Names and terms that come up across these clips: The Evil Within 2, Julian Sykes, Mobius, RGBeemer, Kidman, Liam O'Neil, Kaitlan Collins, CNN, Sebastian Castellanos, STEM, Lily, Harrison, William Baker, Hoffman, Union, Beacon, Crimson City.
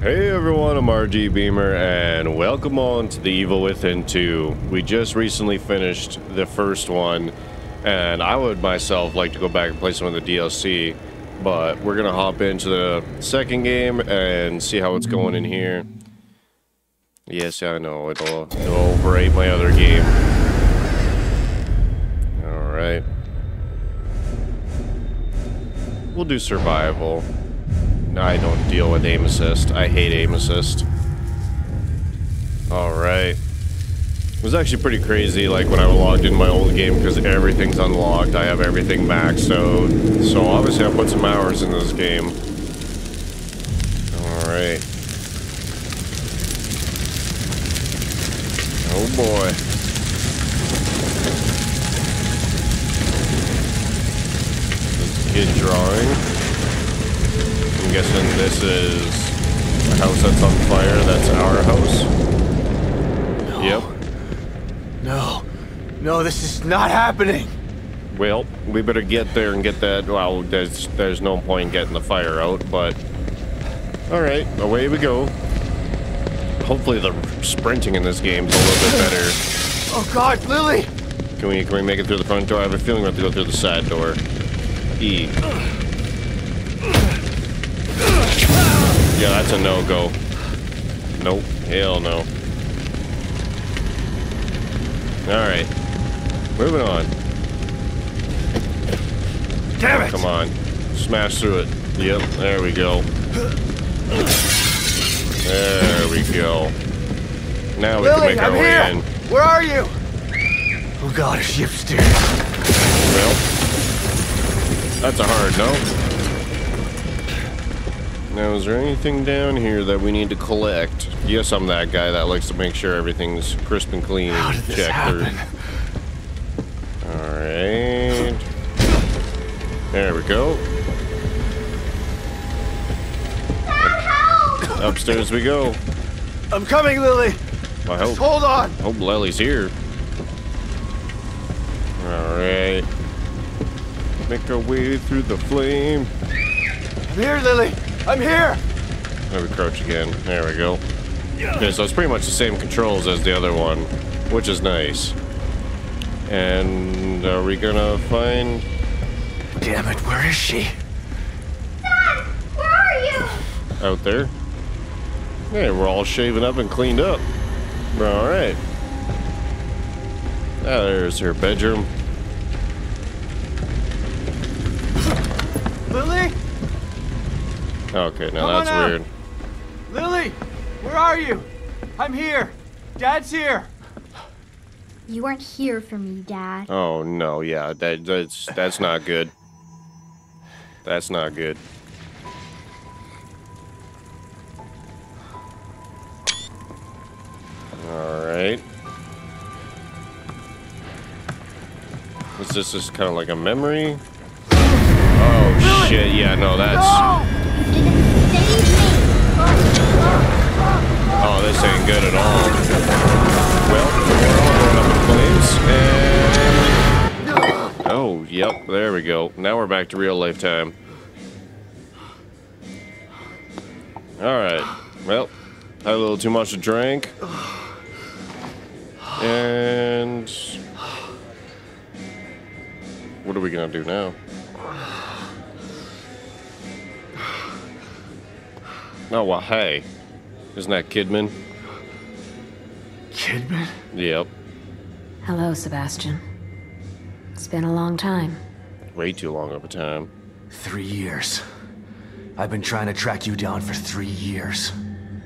Hey everyone, I'm RGBeemer, and welcome on to The Evil Within 2. We just recently finished the first one, and I would myself like to go back and play some of the DLC, but we're going to hop into the second game and see how it's going in here. Yes, I know, it'll overrate my other game. Alright. We'll do survival. I don't deal with aim assist. I hate aim assist. Alright. It was actually pretty crazy, like, when I logged in my old game, because everything's unlocked. I have everything maxed, so obviously I put some hours in this game. Alright. Oh boy. This kid drawing. I'm guessing this is a house that's on fire. That's our house. No. Yep. No, this is not happening. Well, we better get there and get that. Well, there's no point in getting the fire out, but all right, away we go. Hopefully, the sprinting in this game's a little bit better. Oh God, Lily! Can we make it through the front door? I have a feeling we have to go through the side door. E. Yeah, that's a no-go. Nope. Hell no. Alright. Moving on. Damn it! Come on. Smash through it. Yep, there we go. There we go. Now we Lily, can make our way in. Where are you? Oh God, a ship steer. Well, that's a hard no. Now, is there anything down here that we need to collect? Yes, I'm that guy that likes to make sure everything's crisp and clean. How did this happen? Alright. There we go. Dad, help! Upstairs we go. I'm coming, Lily! I hope. Just hold on! I hope Lily's here. Alright. Make our way through the flame. I'm here, Lily! I'm here! Let me crouch again. There we go. Okay, so it's pretty much the same controls as the other one, which is nice. And are we gonna find... Damn it, where is she? Dad, where are you? Out there. Hey, we're all shaven up and cleaned up. Alright. Ah, there's her bedroom. Lily? Okay, now that's weird. Lily, where are you? I'm here. Dad's here. You weren't here for me, Dad. Oh no, yeah, that's not good. That's not good. All right. Is this just kind of like a memory? Oh Lily! Shit! Yeah, no, that's. No! Oh, this ain't good at all. Well, we're all going up in flames, and... Oh, yep, there we go. Now we're back to real life time. Alright, well, had a little too much to drink. And... What are we gonna do now? Oh, well, hey. Isn't that Kidman? Kidman? Yep. Hello, Sebastian. It's been a long time. Way too long of a time. 3 years. I've been trying to track you down for 3 years.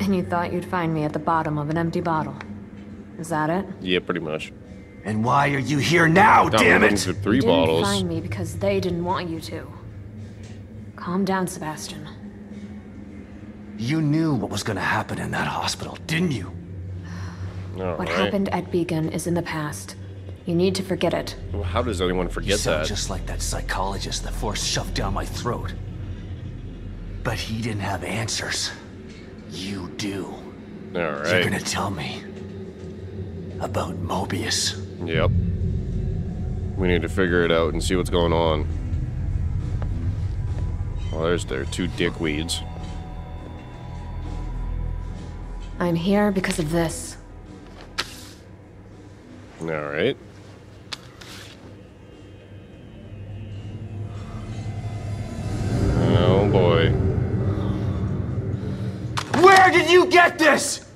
And you thought you'd find me at the bottom of an empty bottle. Is that it? Yeah, pretty much. And why are you here now, damn it? You didn't find me because they didn't want you to. Calm down, Sebastian. You knew what was going to happen in that hospital, didn't you? What happened at Beacon is in the past. You need to forget it. Well, how does anyone forget that? You sound just like that psychologist the Force shoved down my throat. But he didn't have answers. You do. All right. You're going to tell me about Mobius. Yep. We need to figure it out and see what's going on. Well, there's two dickweeds. I'm here because of this. All right. Oh boy. Where did you get this?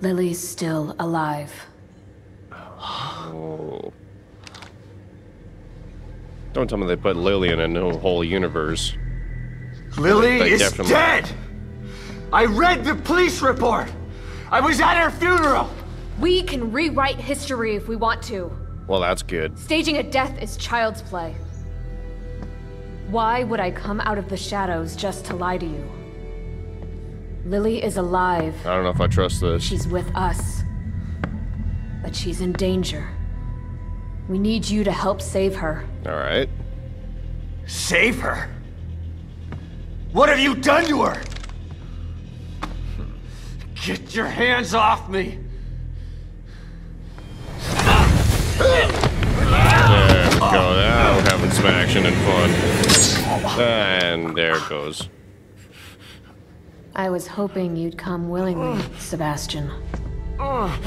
Lily's still alive. Oh. Don't tell me they put Lily in a new whole universe. Lily is dead! I read the police report! I was at her funeral! We can rewrite history if we want to. Well, that's good. Staging a death is child's play. Why would I come out of the shadows just to lie to you? Lily is alive. I don't know if I trust this. She's with us. But she's in danger. We need you to help save her. All right. Save her? What have you done to her? Get your hands off me! There we go. Now we're having some action and fun. And there it goes. I was hoping you'd come willingly, Sebastian.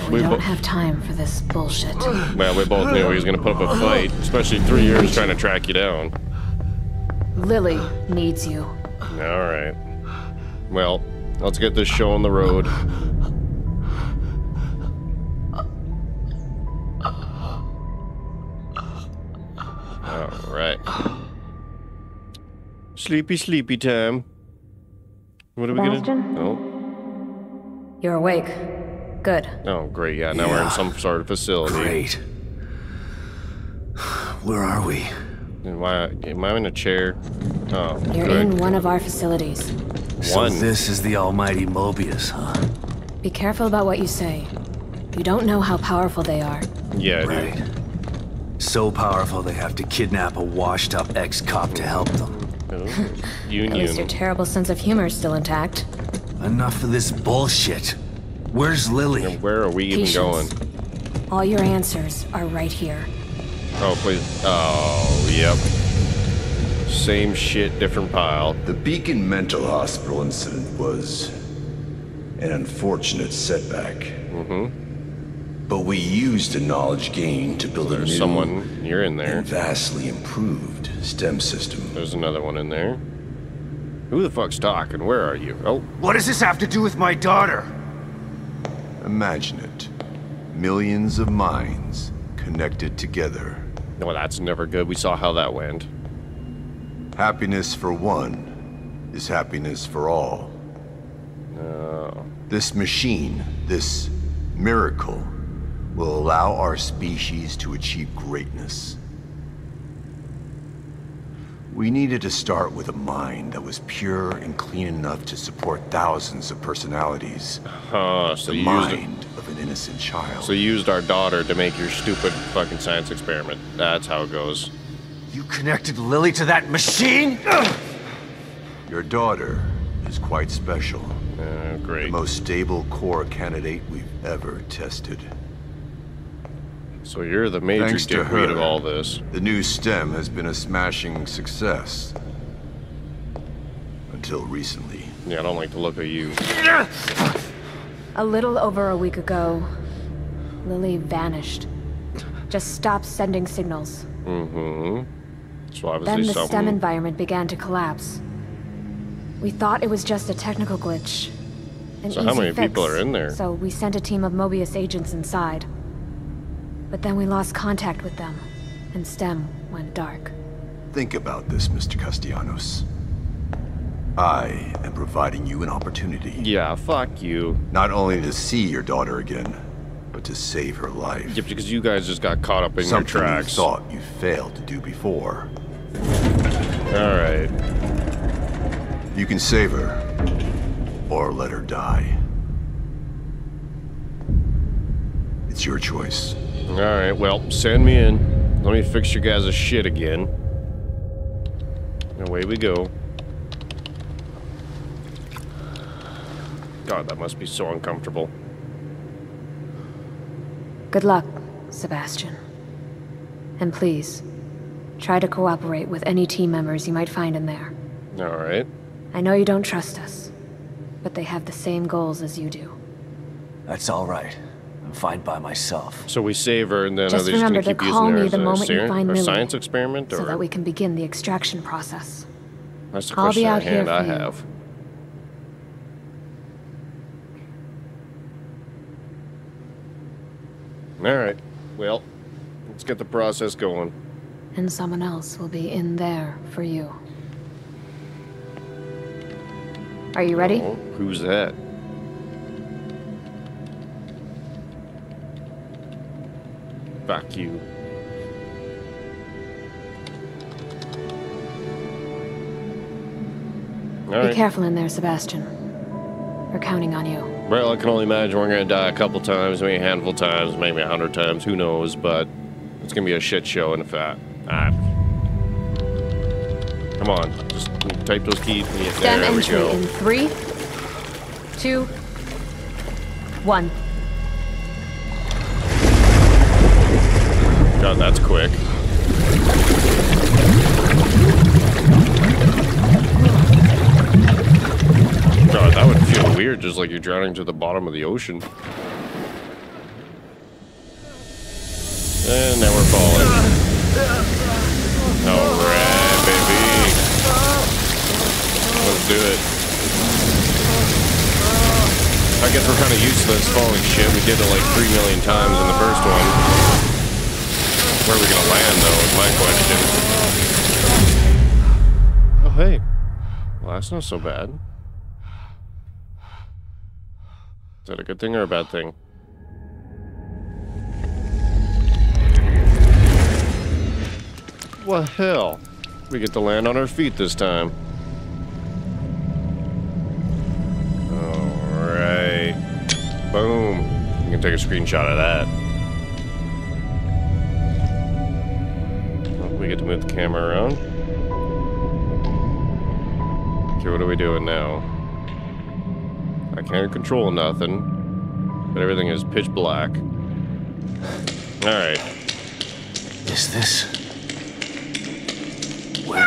We don't have time for this bullshit. Well, we both knew he was going to put up a fight, especially 3 years trying to track you down. Lily needs you. Alright. Well, let's get this show on the road. Alright. Sleepy, sleepy time. What are we gonna do? Oh. You're awake. Good. Oh, great. Yeah, now we're in some sort of facility. Great. Where are we? Am I in a chair? Oh, you're good. In one of our facilities. So this is the almighty Mobius, huh? Be careful about what you say. You don't know how powerful they are. Yeah, right. Dude. So powerful they have to kidnap a washed-up ex-cop to help them. Oh. Union. At least your terrible sense of humor is still intact. Enough of this bullshit. Where's Lily? And where are we even going? All your answers are right here. Oh, please. Oh, yep. Same shit, different pile. The Beacon Mental Hospital incident was an unfortunate setback. Mm-hmm. But we used the knowledge gained to build a new and vastly improved STEM system. There's another one in there. Who the fuck's talking? Where are you? Oh. What does this have to do with my daughter? Imagine it. Millions of minds connected together. No, that's never good. We saw how that went. Happiness for one is happiness for all. No. This machine, this miracle, will allow our species to achieve greatness. We needed to start with a mind that was pure and clean enough to support thousands of personalities. So the mind of an innocent child. So you used our daughter to make your stupid fucking science experiment. That's how it goes. You connected Lily to that machine? Your daughter is quite special. Great. The most stable core candidate we've ever tested. So you're the major dickweed of all this. The new STEM has been a smashing success. Until recently. Yeah, I don't like the look of you. A little over a week ago, Lily vanished. Just stopped sending signals. Mm-hmm. So obviously then the STEM environment began to collapse. We thought it was just a technical glitch. So how many people are in there? So we sent a team of Mobius agents inside. But then we lost contact with them, and STEM went dark. Think about this, Mr. Castellanos. I am providing you an opportunity. Yeah, fuck you. Not only to see your daughter again, but to save her life. Yeah, because you guys just got caught up in your tracks. Something you thought you failed to do before. Alright. You can save her, or let her die. It's your choice. Alright, well, send me in. Let me fix your guys' shit again. And away we go. God, that must be so uncomfortable. Good luck, Sebastian. And please, try to cooperate with any team members you might find in there. Alright. I know you don't trust us. but they have the same goals as you do. That's all right. I'm fine by myself. So we save her, and then just are they just going to keep using her as a science experiment? Or? So that we can begin the extraction process. That's the question at hand I have. Alright, well, let's get the process going. And someone else will be in there for you. Are you ready? Oh, who's that? Fuck you. Be careful in there, Sebastian. We're counting on you. Well, I can only imagine we're going to die a couple times, maybe a handful of times, maybe 100 times, who knows, but it's going to be a shit show in fact. Come on, just type those keys and get there. There we go. In 3, 2, 1. God, that's quick. God, that would feel weird, just like you're drowning to the bottom of the ocean. And now we're falling. Alright, baby. Let's do it. I guess we're kind of used to this falling shit. We did it like 3 million times in the first one. Where are we gonna land, though, is my question. Oh, hey. Well, that's not so bad. Is that a good thing or a bad thing? What the hell? We get to land on our feet this time. Alright. Boom. You can take a screenshot of that. Oh, we get to move the camera around. Okay, what are we doing now? I can't control nothing, but everything is pitch black. Alright. Is this... where?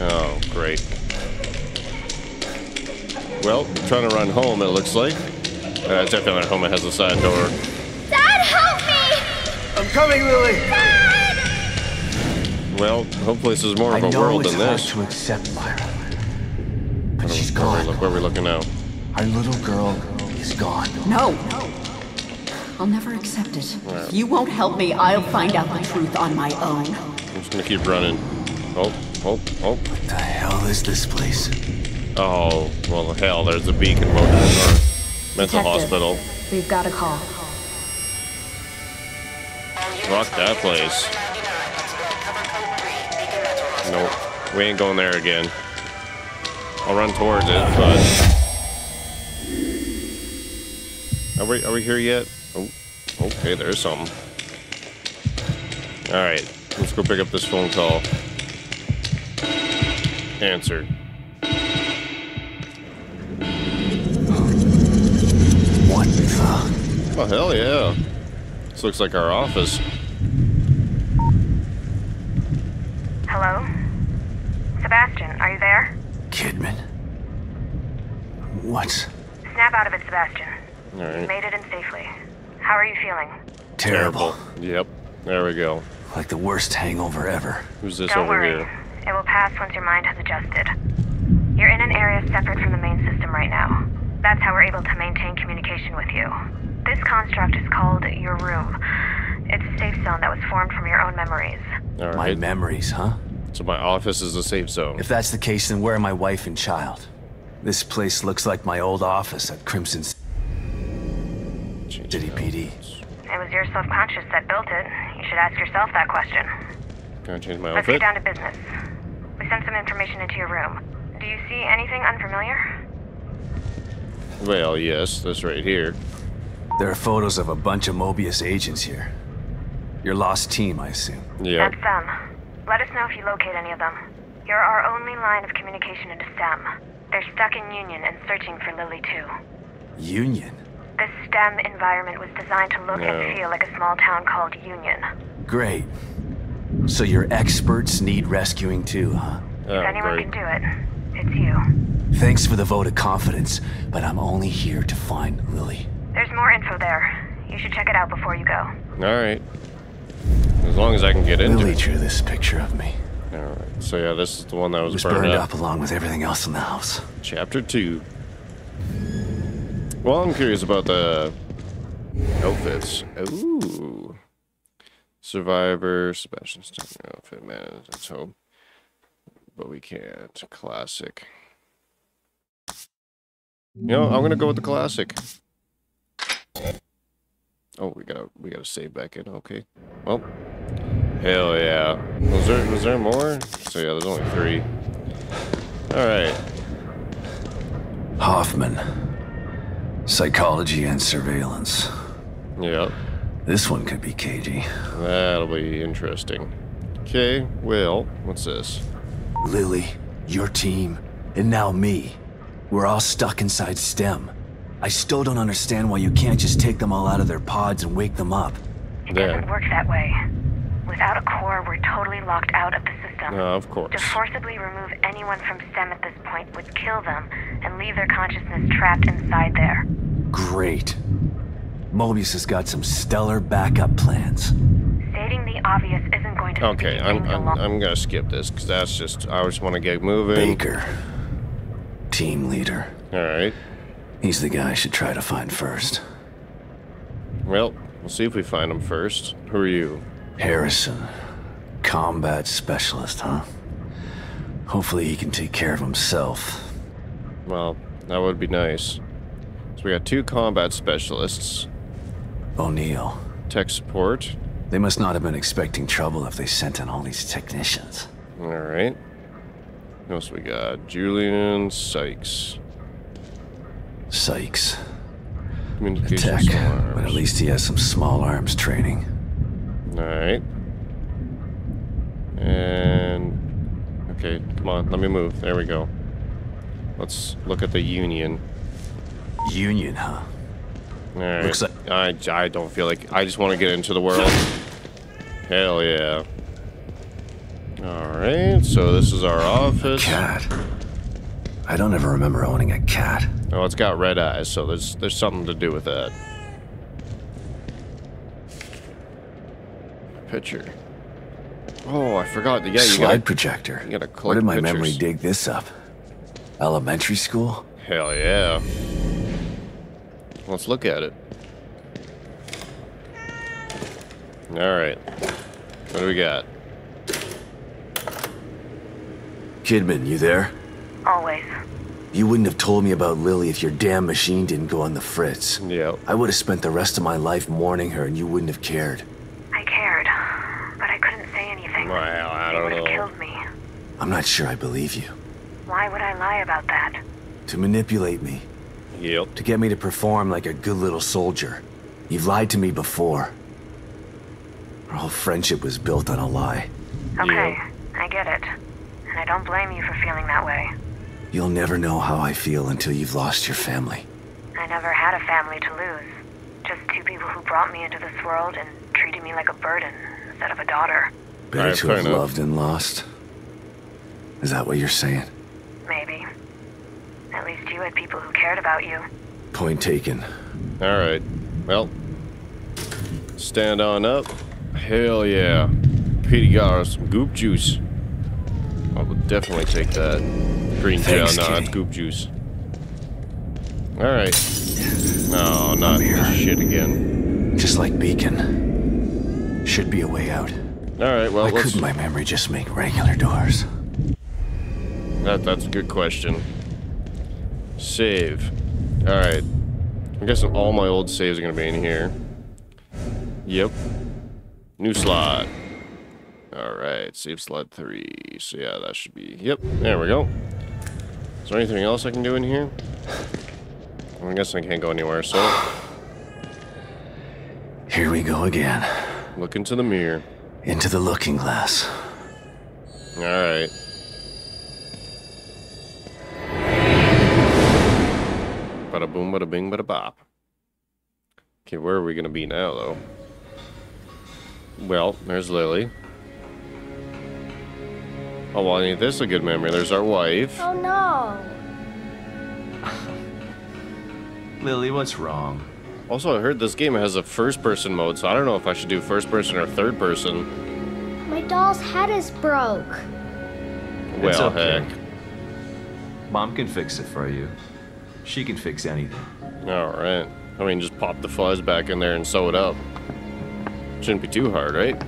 Oh, great. Well, trying to run home, it looks like. It's definitely home, it has a side door. Dad, help me! I'm coming, Lily! Dad! Well, hopefully this is more of a world than this. I know it's hard to accept, Myra. She's gone. Look, where are we looking now? Our little girl is gone. No. I'll never accept it. Right. If you won't help me, I'll find out the truth on my own. I'm just gonna keep running. Oh. What the hell is this place? Oh, well, hell, there's the Beacon mobile mental hospital. We've got a call. Fuck that place. Nope. We ain't going there again. I'll run towards it, but... Are we here yet? Oh, okay, there's something. Alright, let's go pick up this phone call. Answered. What the... Oh, hell yeah. This looks like our office. Hello? Sebastian, are you there? Kidman. What? Snap out of it, Sebastian. All right. You made it in safely. How are you feeling? Terrible. Yep. There we go. Like the worst hangover ever. Who's this over here? Don't worry. It will pass once your mind has adjusted. You're in an area separate from the main system right now. That's how we're able to maintain communication with you. This construct is called your room. It's a safe zone that was formed from your own memories. All right. My memories, huh? So my office is a safe zone. If that's the case, then where are my wife and child? This place looks like my old office at Crimson City PD. It was your subconscious that built it. You should ask yourself that question. Can I change my outfit? Let's get down to business. We sent some information into your room. Do you see anything unfamiliar? Well, yes, this right here. There are photos of a bunch of Mobius agents here. Your lost team, I assume. Yeah. That's them. Let us know if you locate any of them. You're our only line of communication into STEM. They're stuck in Union and searching for Lily too. Union? This STEM environment was designed to look and feel like a small town called Union. Great. So your experts need rescuing too, huh? If anyone can do it, it's you. Thanks for the vote of confidence, but I'm only here to find Lily. There's more info there. You should check it out before you go. Alright. As long as I can get into it. Lily drew this picture of me. Alright, so yeah, this is the one that was burned up along with everything else in the house. Chapter 2. Well, I'm curious about the outfits. Ooh. Survivor, Sebastian Castellanos outfit, man, let's hope. But we can't. Classic. You know, I'm gonna go with the classic. Oh, we gotta save back in. Okay. Well, hell yeah. Was there more? So yeah, there's only 3. All right. Hoffman, psychology and surveillance. Yeah. This one could be cagey. That'll be interesting. Okay. Well, what's this? Lily, your team, and now me. We're all stuck inside STEM. I still don't understand why you can't just take them all out of their pods and wake them up. It doesn't work that way. Without a core, we're totally locked out of the system. Of course. To forcibly remove anyone from STEM at this point would kill them and leave their consciousness trapped inside there. Great. Mobius has got some stellar backup plans. Stating the obvious isn't going to... Okay, I'm gonna skip this, because that's just... I just want to get moving. Baker. Team leader. Alright. He's the guy I should try to find first. Well, we'll see if we find him first. Who are you? Harrison. Combat specialist, huh? Hopefully he can take care of himself. Well, that would be nice. So we got 2 combat specialists. O'Neil. Tech support. They must not have been expecting trouble if they sent in all these technicians. Alright. What else we got? Julian Sykes. Attack, but at least he has some small arms training. Alright. And... okay, come on, let me move. There we go. Let's look at the Union. Union, huh? Alright. Looks like... I don't feel like... I just want to get into the world. Hell yeah. Alright, so this is our office. Cat. I don't ever remember owning a cat. Oh, it's got red eyes, so there's something to do with that. Picture. Oh, I forgot. Yeah, slide projector. You gotta click. Where did my memory dig this up? Elementary school? Hell yeah. Let's look at it. Alright. What do we got? Kidman, you there? Always. You wouldn't have told me about Lily if your damn machine didn't go on the fritz. Yeah. I would have spent the rest of my life mourning her and you wouldn't have cared. I cared, but I couldn't say anything. Well, I don't know. It would have killed me. I'm not sure I believe you. Why would I lie about that? To manipulate me. Yep. To get me to perform like a good little soldier. You've lied to me before. Our whole friendship was built on a lie. Okay, yep. I get it. I don't blame you for feeling that way. You'll never know how I feel until you've lost your family. I never had a family to lose. Just 2 people who brought me into this world and treated me like a burden instead of a daughter. Better to have loved and lost. Is that what you're saying? Maybe. At least you had people who cared about you. Point taken. Alright. Well. Stand on up. Hell yeah. Petey got some goop juice. I would definitely take that. Green gel, no, that's goop juice. Alright. No, not this shit again. Just like Beacon. Should be a way out. Alright, well, why couldn't my memory just make regular doors? That's a good question. Save. Alright. I'm guessing all my old saves are gonna be in here. Yep. New slot. Alright, save slot 3. So yeah, that should be... yep, there we go. Is there anything else I can do in here? I guess I can't go anywhere, so... here we go again. Look into the mirror. Into the looking glass. Alright. Bada boom, bada bing, bada bop. Okay, where are we gonna be now, though? Well, there's Lily. Oh, well, ain't this a good memory? There's our wife. Oh, no. Lily, what's wrong? Also, I heard this game has a first-person mode, so I don't know if I should do first-person or third-person. My doll's head is broke. Well, okay. Heck. Mom can fix it for you. She can fix anything. All right. I mean, just pop the fuzz back in there and sew it up. Shouldn't be too hard, right?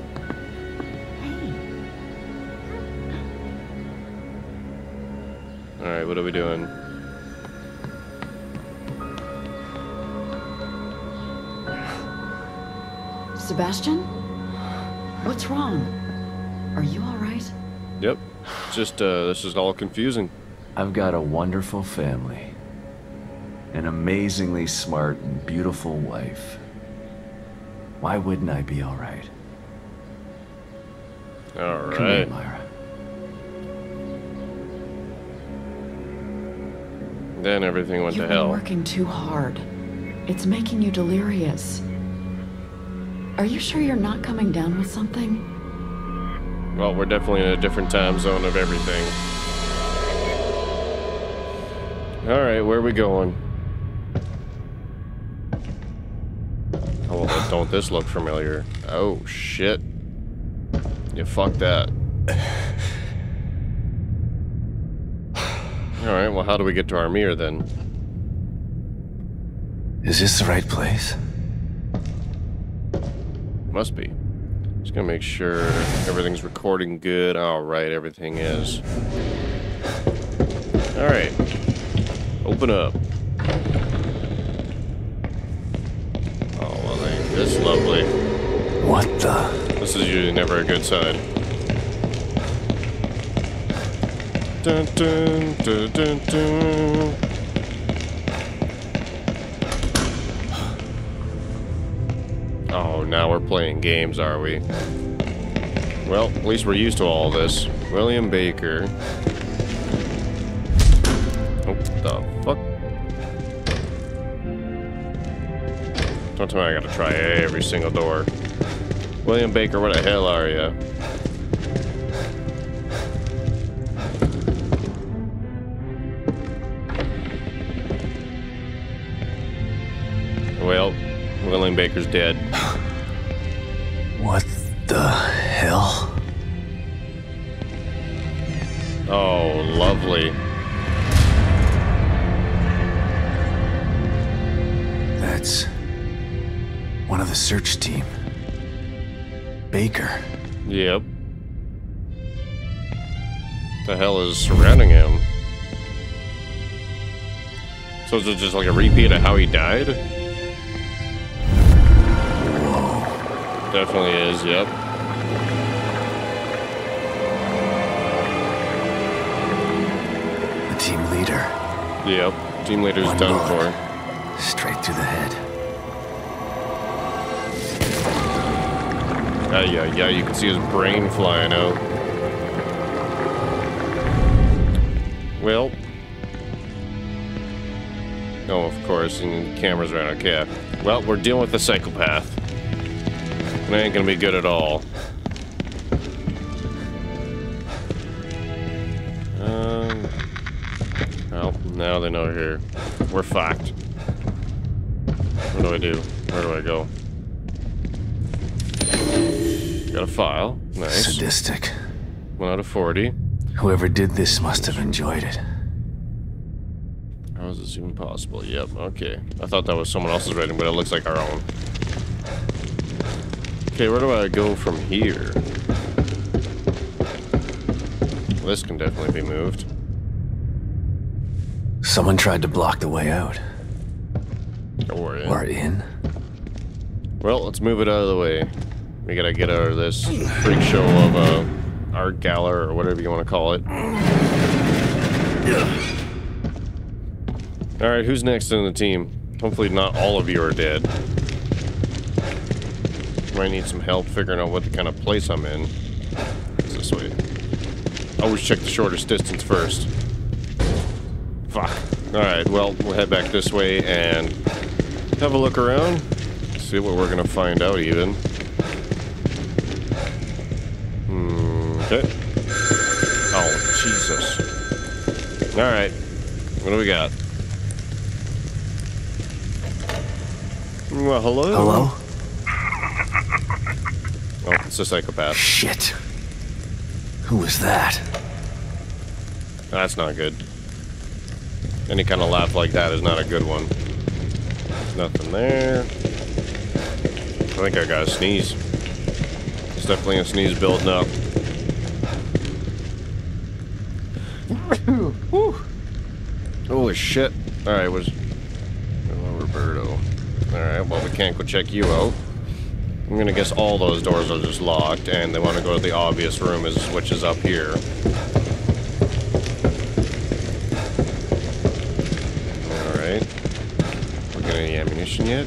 All right, what are we doing? Sebastian? What's wrong? Are you all right? Yep. Just, this is all confusing. I've got a wonderful family. An amazingly smart and beautiful wife. Why wouldn't I be all right? All right. Come here, Myra. Then everything went to hell. You've been working too hard. It's making you delirious. Are you sure you're not coming down with something? Well, we're definitely in a different time zone of everything. All right, where are we going? Oh, don't this look familiar? Oh, shit. Yeah, fuck that. All right, well, how do we get to our mirror, then? Is this the right place? Must be. Just gonna make sure everything's recording good. All right, everything is. All right. Open up. Oh, well, ain't this lovely. What the? This is usually never a good sign. Dun, dun, dun, dun, dun. Oh, now we're playing games, are we? Well, at least we're used to all this. William Baker. Oh, the fuck? Don't tell me I gotta try every single door. William Baker, where the hell are you? Well, William Baker's dead. What the hell? Oh, lovely. That's one of the search team. Baker. Yep. What the hell is surrounding him? So is it just like a repeat of how he died? Definitely is, yep. The team leader. Yep, team leader's one done bullet. For. Straight through the head. Yeah, you can see his brain flying out. Well. No, oh, of course, and the camera's around, okay. Well, we're dealing with a psychopath. It ain't gonna be good at all. Well, now they know here. We're fucked. What do? Where do I go? Got a file. Nice. Sadistic. 1 out of 40. Whoever did this must have enjoyed it. How is this even possible? Yep, okay. I thought that was someone else's writing, but it looks like our own. Okay, where do I go from here? Well, this can definitely be moved. Someone tried to block the way out. Or in. Or in. Well, let's move it out of the way. We gotta get out of this freak show of art gallery or whatever you want to call it. All right, who's next in the team? Hopefully, not all of you are dead. I need some help figuring out what the kind of place I'm in. It's this way. Always check the shortest distance first. Fuck. Alright, well, we'll head back this way and have a look around. See what we're gonna find out, even. Okay. Oh, Jesus. Alright. What do we got? Well, hello? Hello? Oh, it's a psychopath. Shit. Who was that? That's not good. Any kind of laugh like that is not a good one. There's nothing there. I think I got a sneeze. It's definitely a sneeze building up. Holy shit. Alright, what's... Oh, Roberto. Alright, well, we can't go check you out. I'm gonna guess all those doors are just locked, and they want to go to the obvious room, which is up here. Alright. We got any ammunition yet?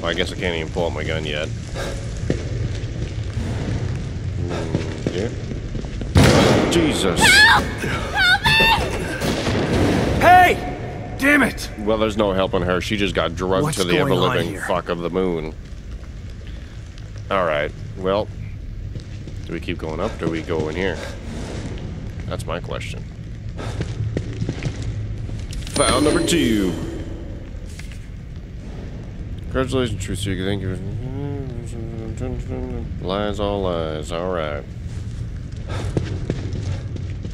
Well, I guess I can't even pull out my gun yet. Yeah. Oh, Jesus! No! Hey! Damn it! Well, there's no helping her. She just got drugged to the ever-living fuck of the moon. Alright, well... Do we keep going up, or do we go in here? That's my question. File number 2! Congratulations, Truth Seeker. Thank you. Lies, all lies. Alright.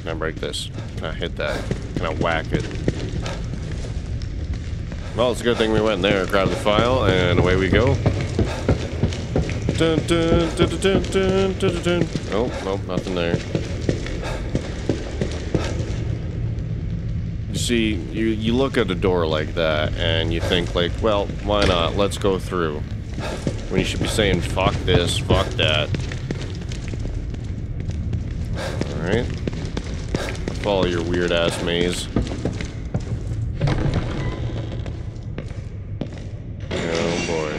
Can I break this? Can I hit that? Can I whack it? Well, it's a good thing we went there, grabbed the file, and away we go. Dun, dun, dun, dun, dun, dun, dun. Oh, no, nothing there. You see, you look at a door like that, and you think, like, well, why not? Let's go through. When you should be saying, fuck this, fuck that. Alright. Follow your weird ass maze. Oh boy.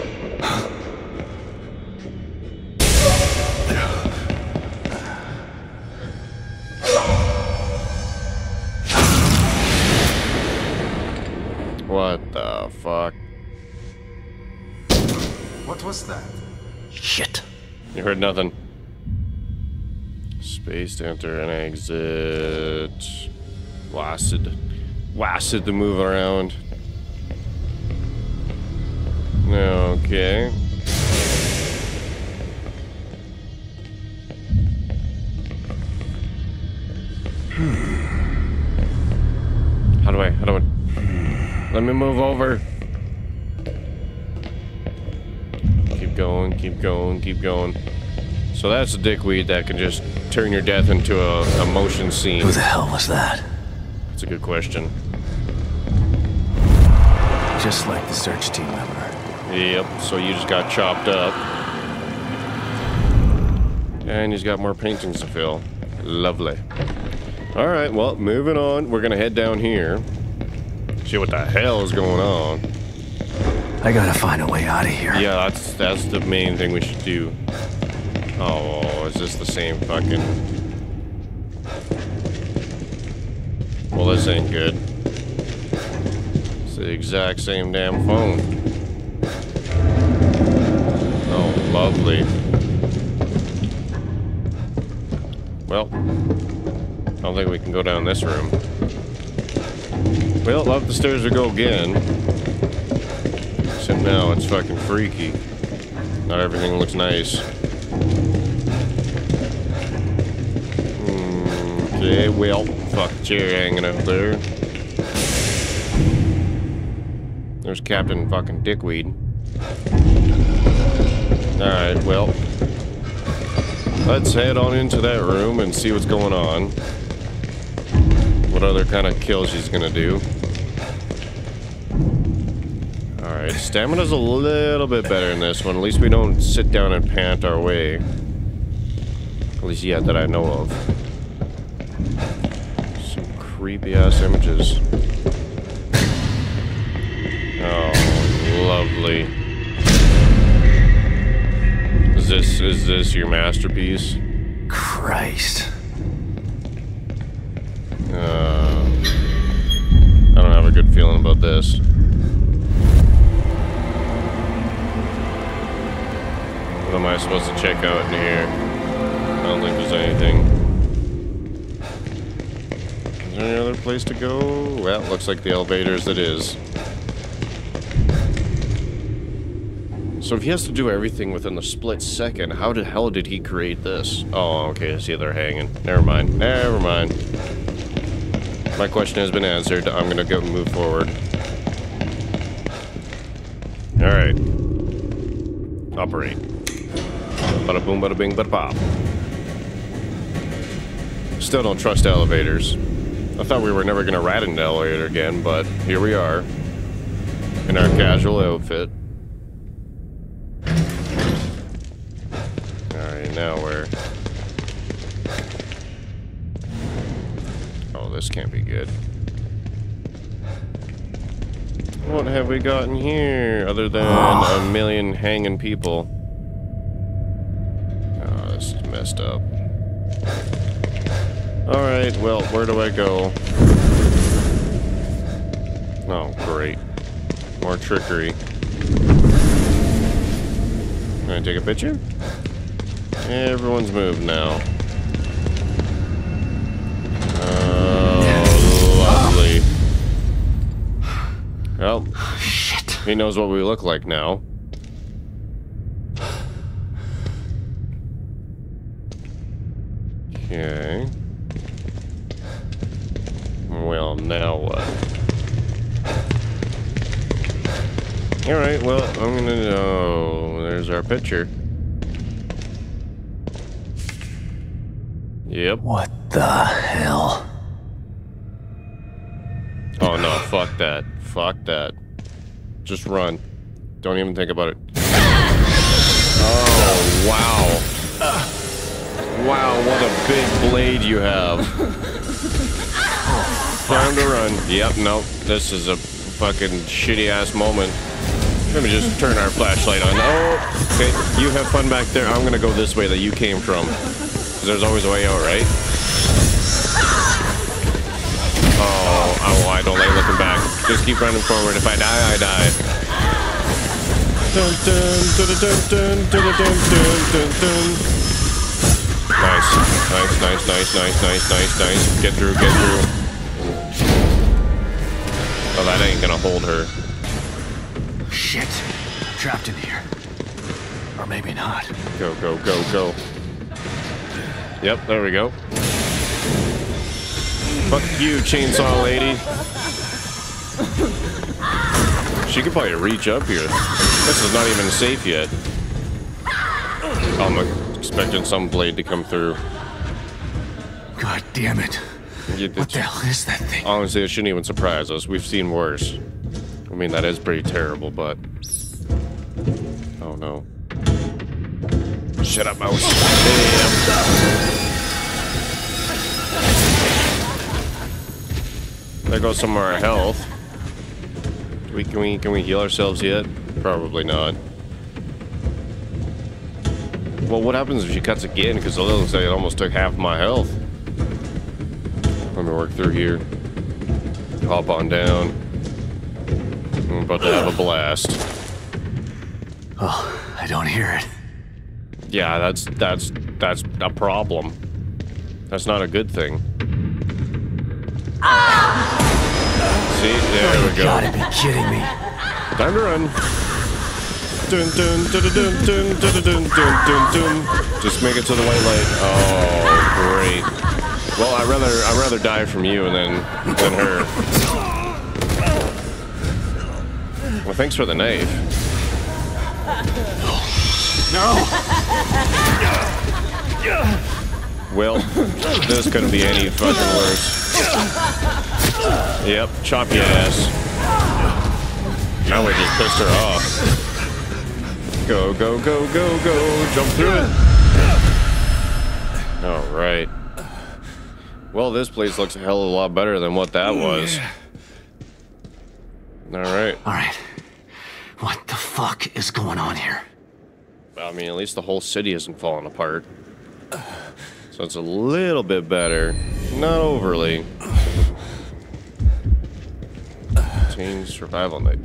What the fuck? What was that? Shit. You heard nothing. Space to enter and exit. Blasted to move around. Okay. How do I? Let me move over. Keep going. So that's a dickweed that can just turn your death into a motion scene. Who the hell was that? That's a good question. Just like the search team member. Yep, so you just got chopped up. And he's got more paintings to fill. Lovely. Alright, well, moving on. We're gonna head down here. See what the hell is going on. I gotta find a way out of here. Yeah, that's the main thing we should do. Oh, is this the same fucking... Well, this ain't good. It's the exact same damn phone. Oh, lovely. Well, I don't think we can go down this room. Well, up the stairs we go again. Except now it's fucking freaky. Not everything looks nice. Okay, well, fuck, chair hanging out there. There's Captain fucking Dickweed. Alright, well, let's head on into that room and see what's going on. What other kind of kills she's gonna do. Alright, stamina's a little bit better in this one. At least we don't sit down and pant our way. At least yet that I know of. Some creepy ass images. Oh, lovely. Is this your masterpiece? Christ. I don't have a good feeling about this. What am I supposed to check out in here? I don't think there's anything. Is there any other place to go? Well, looks like the elevators it is. So if he has to do everything within the split second, how the hell did he create this? Oh, okay, I see they're hanging. Never mind. Never mind. My question has been answered. I'm gonna go move forward. Alright. Operate. Bada boom, bada bing, bada pop. Still don't trust elevators. I thought we were never gonna rat an elevator again, but here we are. In our casual outfit. Alright, now we're... Oh, this can't be good. What have we gotten here, other than a million hanging people? Oh, this is messed up. Alright, well, where do I go? Oh, great. More trickery. Can I take a picture? Everyone's moved now. Oh, lovely. Well, shit. He knows what we look like now. Okay. Well, now what? Alright, well, I'm gonna... Oh, there's our picture. Yep. What the hell? Oh no, fuck that. Fuck that. Just run. Don't even think about it. Oh, wow. Wow, what a big blade you have. Time to run. Yep, nope. This is a fucking shitty-ass moment. Let me just turn our flashlight on. Oh, okay. You have fun back there. I'm gonna go this way that you came from. Because there's always a way out, right? Oh, oh, I don't like looking back. Just keep running forward. If I die, I die. Nice. Nice, nice, nice, nice, nice, nice, nice. Get through, get through. Oh, that ain't gonna hold her. Shit. I'm trapped in here. Or maybe not. Go, go, go, go. Yep, there we go. Fuck you, chainsaw lady. She could probably reach up here. This is not even safe yet. I'm expecting some blade to come through. God damn it. What the hell is that thing? Honestly, it shouldn't even surprise us. We've seen worse. I mean, that is pretty terrible, but... Oh, no. Shut up, mouse. Damn. There goes some of our health. Can we heal ourselves yet? Probably not. Well, what happens if she cuts again? Because it looks like it almost took half my health. Let me work through here. Hop on down. I'm about to have a blast. Oh, I don't hear it. Yeah, that's a problem. That's not a good thing. Ah! See, there we go. You gotta be kidding me. Time to run. Just make it to the white light. Oh, great. Well, I'd rather die from you than her. Well, thanks for the knife. No! Well, this couldn't be any fucking worse. Yep, chop your ass. Now we just pissed her off. Go, go, go, go, go. Jump through it. Alright. Well, this place looks a hell of a lot better than what that was. Alright. Alright. What the fuck is going on here? I mean, at least the whole city isn't falling apart. So it's a little bit better. Not overly. Teen survival night.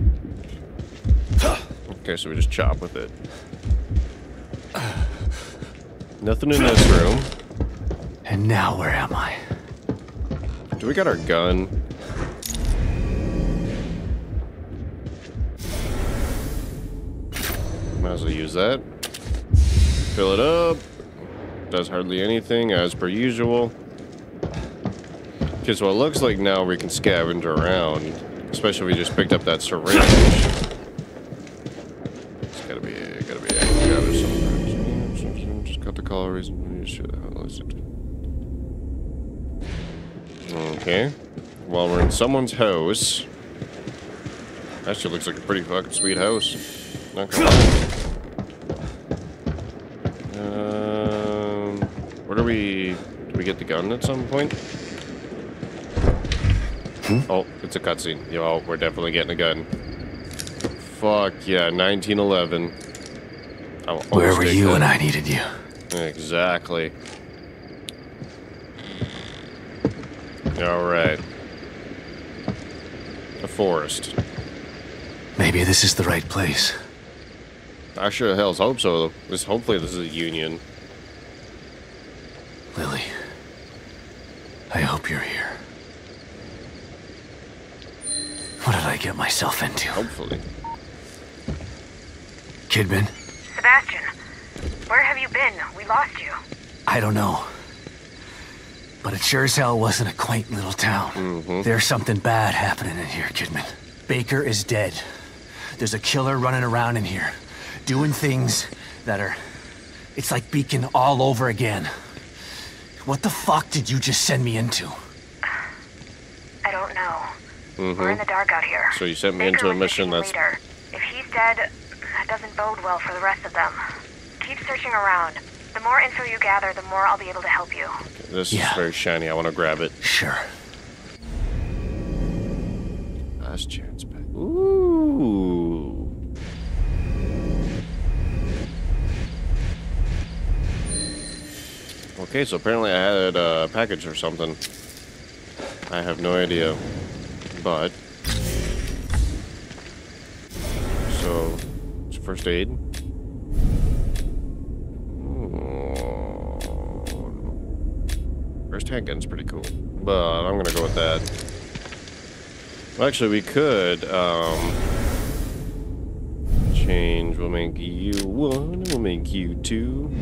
Okay, so we just chop with it. Nothing in this room. And now where am I? Do we got our gun? Might as well use that. Fill it up. Does hardly anything, as per usual. Okay, so it looks like now we can scavenge around. Especially if we just picked up that syringe. It's gotta be gather some. Just cut the calories. Okay. Well, we're in someone's house. Actually looks like a pretty fucking sweet house. Okay. Where do we... Did we get the gun at some point? Oh, it's a cutscene. Yo, we're definitely getting a gun. Fuck yeah, 1911. Where were you when I needed you? Exactly. Alright. A forest. Maybe this is the right place. I sure the hell's hope so. Hopefully this is a Union. Lily, I hope you're here. What did I get myself into? Hopefully. Kidman? Sebastian, where have you been? We lost you. I don't know. But it sure as hell wasn't a quaint little town. Mm-hmm. There's something bad happening in here, Kidman. Baker is dead. There's a killer running around in here, doing things that are... It's like Beacon all over again. What the fuck did you just send me into? I don't know. Mm-hmm. We're in the dark out here. So you sent me into a mission that's... If he's dead, that doesn't bode well for the rest of them. Keep searching around. The more info you gather, the more I'll be able to help you. Okay, this is very shiny. I want to grab it. Sure. Last chance, back. Ooh. Okay, so apparently I had a package or something. I have no idea. But. So, it's first aid. First handgun's pretty cool. But I'm gonna go with that. Well, actually, we could change. We'll make you one. We'll make you two.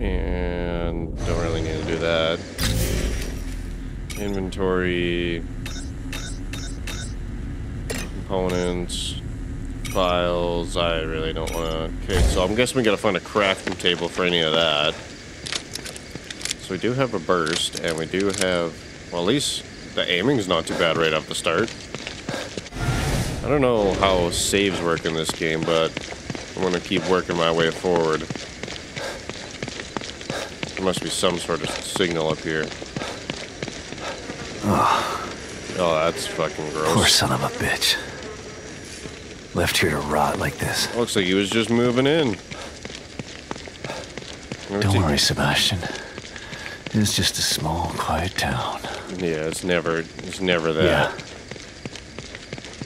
And don't really need to do that. Inventory, components, files. I really don't want to. Okay, so I'm guessing we gotta find a crafting table for any of that. So we do have a burst, and we do have. Well, at least. The aiming's not too bad right off the start. I don't know how saves work in this game, but I'm gonna keep working my way forward. There must be some sort of signal up here. Oh, that's fucking gross. Poor son of a bitch. Left here to rot like this. Looks like he was just moving in. Don't worry, Sebastian. It's just a small, quiet town. Yeah, it's never that. Yeah.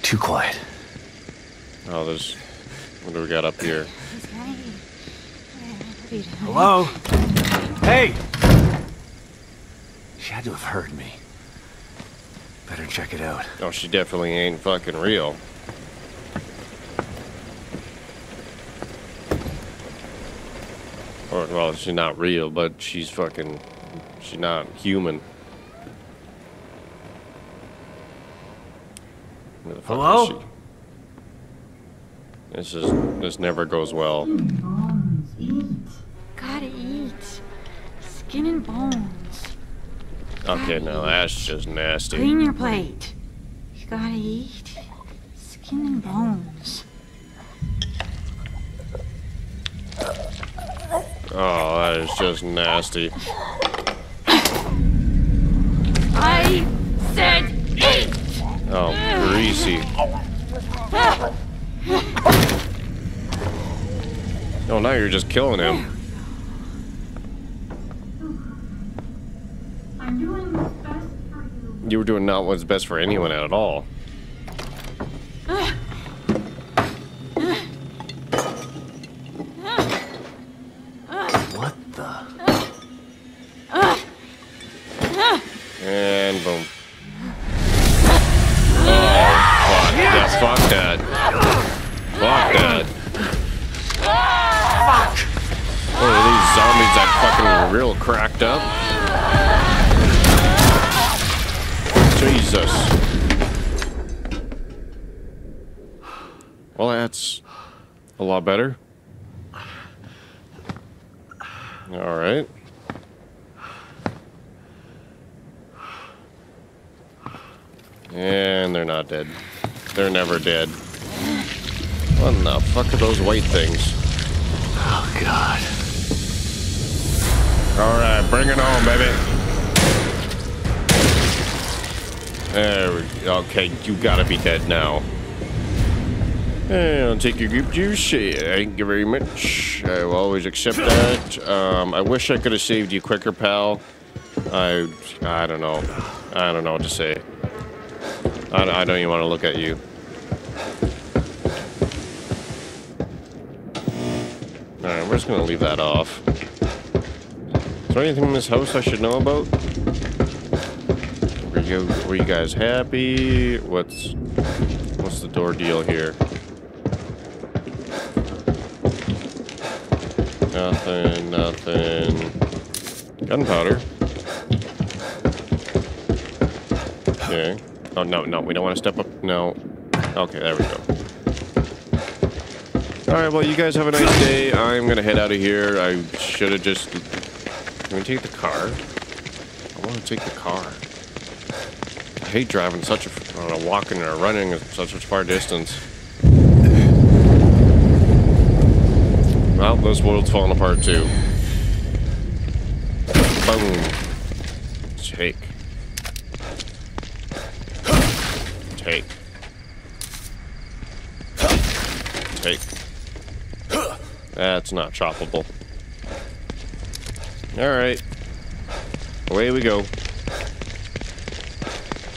Too quiet. Oh, there's... What do we got up here? Hello? Hey! She had to have heard me. Better check it out. Oh, she definitely ain't fucking real. Or, well, she's not real, but she's fucking... She's not human. Where the fuck is she? This never goes well. Skin and bones, eat. Gotta eat. Skin and bones. Okay, now that's just nasty. Clean your plate. You gotta eat. Skin and bones. Oh, that is just nasty. I said eat! Oh, greasy. Oh, now you're just killing him. I'm doing what's best for you. You were doing not what's best for anyone at all. What the? And boom. Fuck that. Fuck that. real cracked up. Jesus. Well, that's a lot better. All right. And they're not dead. They're never dead. What in the fuck are those white things? Oh, God. All right, bring it on, baby. There we go. Okay, you gotta be dead now. And I'll take your grape juice. Thank you very much. I will always accept that. I wish I could have saved you quicker, pal. I don't know. I don't know what to say. I don't even want to look at you. Alright, we're just gonna leave that off. Is there anything in this house I should know about? Were you guys happy? What's the door deal here? Nothing, nothing. Gunpowder. Okay. Oh, no, no, we don't want to step up. No. Okay, there we go. Alright, well, you guys have a nice day. I'm going to head out of here. I should have just... Can we take the car? I want to take the car. I hate driving such a... I don't know, walking or running such a far distance. Well, this world's falling apart, too. Boom. Shake. Take. Take. That's not choppable. Alright. Away we go.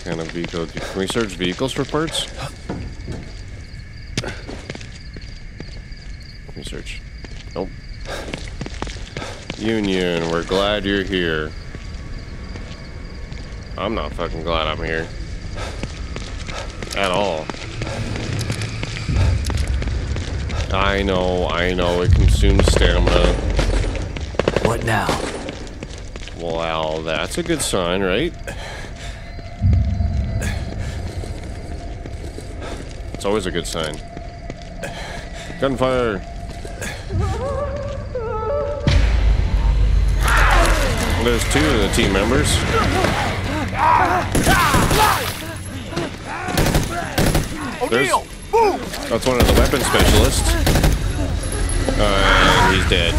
Kind of vehicle. Can we search vehicles for parts? Research. Nope. Union, we're glad you're here. I'm not fucking glad I'm here. At all. I know, it consumes stamina. What now? Wow, that's a good sign, right? It's always a good sign. Gunfire! There's two of the team members. There's, that's one of the weapon specialists. And he's dead.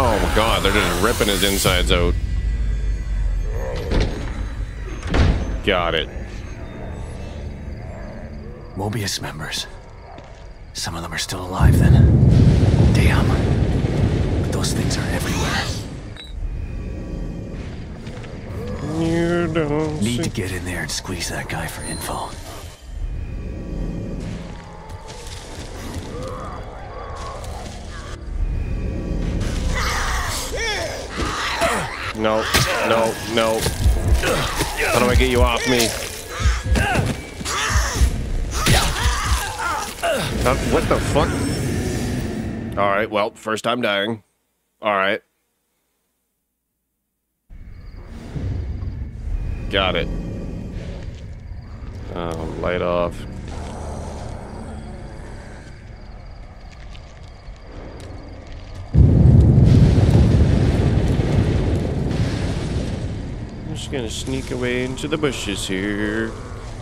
Oh my god, they're just ripping his insides out. Got it. Mobius members. Some of them are still alive then. Damn. But those things are everywhere. Need to get in there and squeeze that guy for info. No, no, no. How do I get you off me? What the fuck? Alright, well, first I'm dying. Alright. Got it. Light off. I'm just gonna sneak away into the bushes here.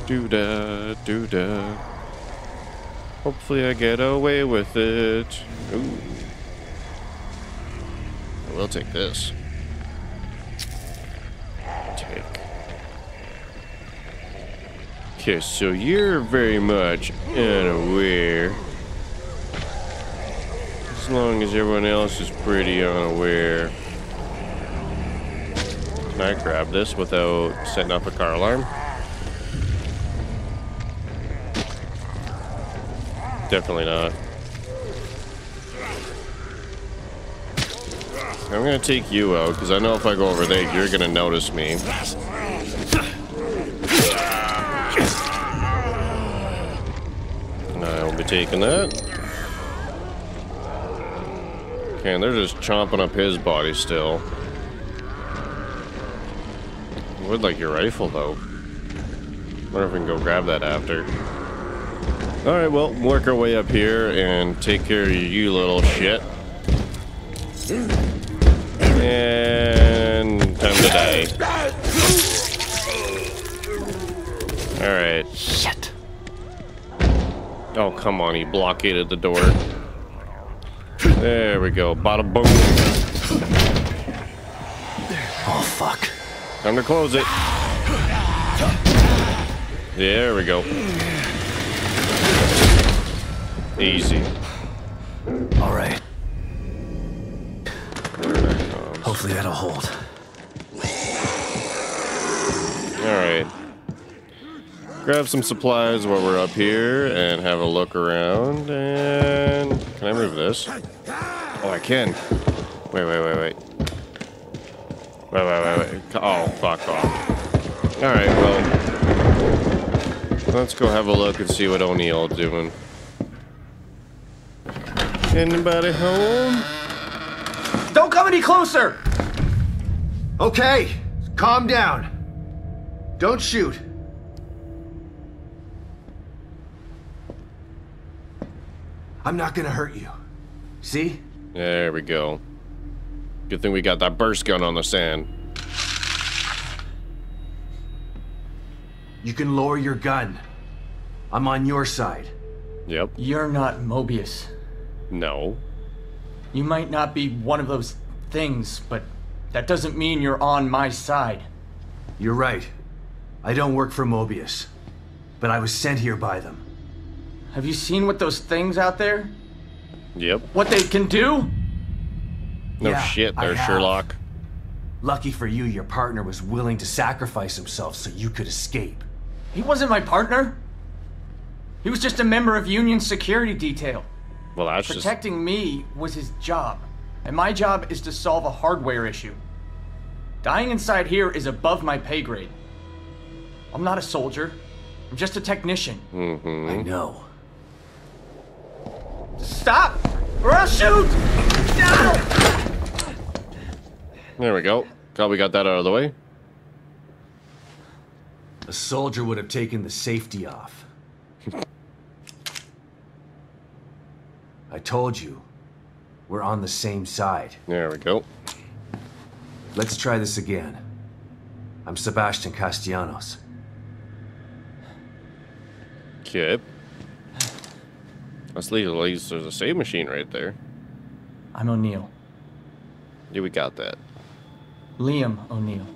Doo-da, doo-da. Hopefully I get away with it. Ooh. I will take this. Okay, so you're very much unaware. As long as everyone else is pretty unaware. Can I grab this without setting up a car alarm? Definitely not. I'm gonna take you out, because I know if I go over there, you're gonna notice me. I'll be taking that. Okay, and they're just chomping up his body still. I would like your rifle, though. I wonder if we can go grab that after. Alright, well, work our way up here and take care of you little shit. And time to die. Alright. Shit. Oh, come on, he blockaded the door. There we go. Bada boom. Oh, fuck. Time to close it. There we go. Easy. All right. Hopefully that'll hold. All right. Grab some supplies while we're up here and have a look around. And can I move this? Oh, I can. Wait. Oh, fuck off. All right. Well, let's go have a look and see what O'Neil's doing. Anybody home? Don't come any closer! Okay, calm down. Don't shoot. I'm not gonna hurt you. See? There we go. Good thing we got that burst gun on the sand. You can lower your gun. I'm on your side. Yep. You're not Mobius. No. You might not be one of those things, but that doesn't mean you're on my side. You're right. I don't work for Mobius, but I was sent here by them. Have you seen what those things out there? Yep. What they can do? No shit there, Sherlock. Lucky for you, your partner was willing to sacrifice himself so you could escape. He wasn't my partner. He was just a member of Union's security detail. Well, that's protecting me was his job, and my job is to solve a hardware issue. Dying inside here is above my pay grade. I'm not a soldier. I'm just a technician. Mm-hmm. I know. Stop, or I'll shoot! There we go. Glad we got that out of the way. A soldier would have taken the safety off. I told you, we're on the same side. There we go. Let's try this again. I'm Sebastian Castellanos. Okay. That's legally, there's a save machine right there. I'm O'Neil. Yeah, we got that. Liam O'Neil.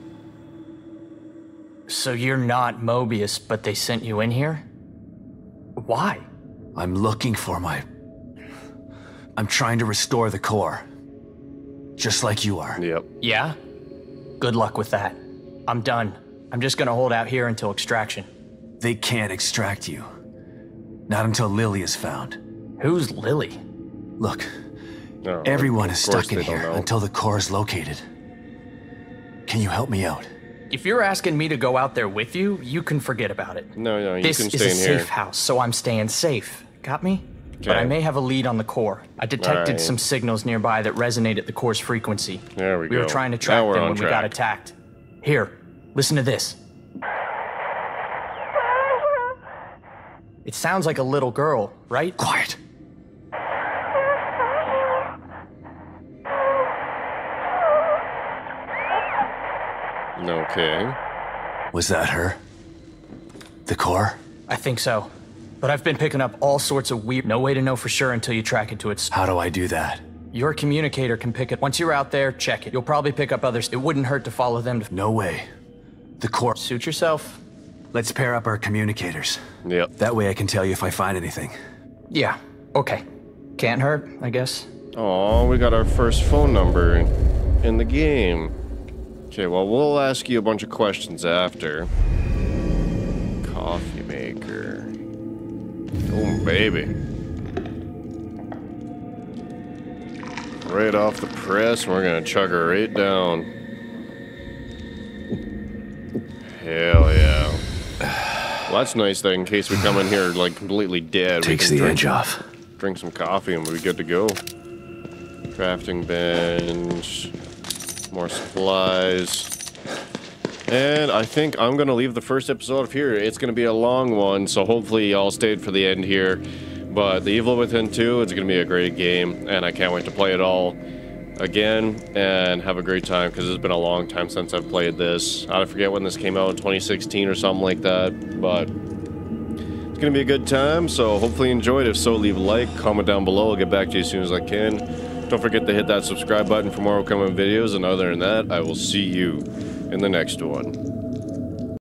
So you're not Mobius, but they sent you in here? Why? I'm looking for my... I'm trying to restore the core, just like you are. Yep. Yeah? Good luck with that. I'm done. I'm just gonna hold out here until extraction. They can't extract you. Not until Lily is found. Who's Lily? Look, everyone is stuck in here until the core is located. Can you help me out? If you're asking me to go out there with you, you can forget about it. No, you can stay in here. This is a safe house, so I'm staying safe. Got me? Okay. But I may have a lead on the core. I detected some signals nearby that resonate at the core's frequency. There we go. We were trying to track them when we got attacked. Here, listen to this. It sounds like a little girl, right? Quiet. Okay. Was that her? The core? I think so. But I've been picking up all sorts of weird... No way to know for sure until you track it to its... How do I do that? Your communicator can pick it. Once you're out there, check it. You'll probably pick up others. It wouldn't hurt to follow them to... No way. The core... Suit yourself. Let's pair up our communicators. Yep. That way I can tell you if I find anything. Yeah. Okay. Can't hurt, I guess. Aw, we got our first phone number in the game. Okay, well, we'll ask you a bunch of questions after. Coffee maker... Oh, baby. Right off the press, we're gonna chug her right down. Hell yeah. Well, that's nice that in case we come in here like completely dead, we can drink some coffee and we'll be good to go. Crafting bench. More supplies. And I think I'm going to leave the first episode of here. It's going to be a long one, so hopefully y'all stayed for the end here. But The Evil Within 2 is going to be a great game, and I can't wait to play it all again and have a great time, because it's been a long time since I've played this. I forget when this came out, 2016 or something like that, but it's going to be a good time, so hopefully you enjoyed. If so, leave a like, comment down below. I'll get back to you as soon as I can. Don't forget to hit that subscribe button for more upcoming videos, and other than that, I will see you in the next one.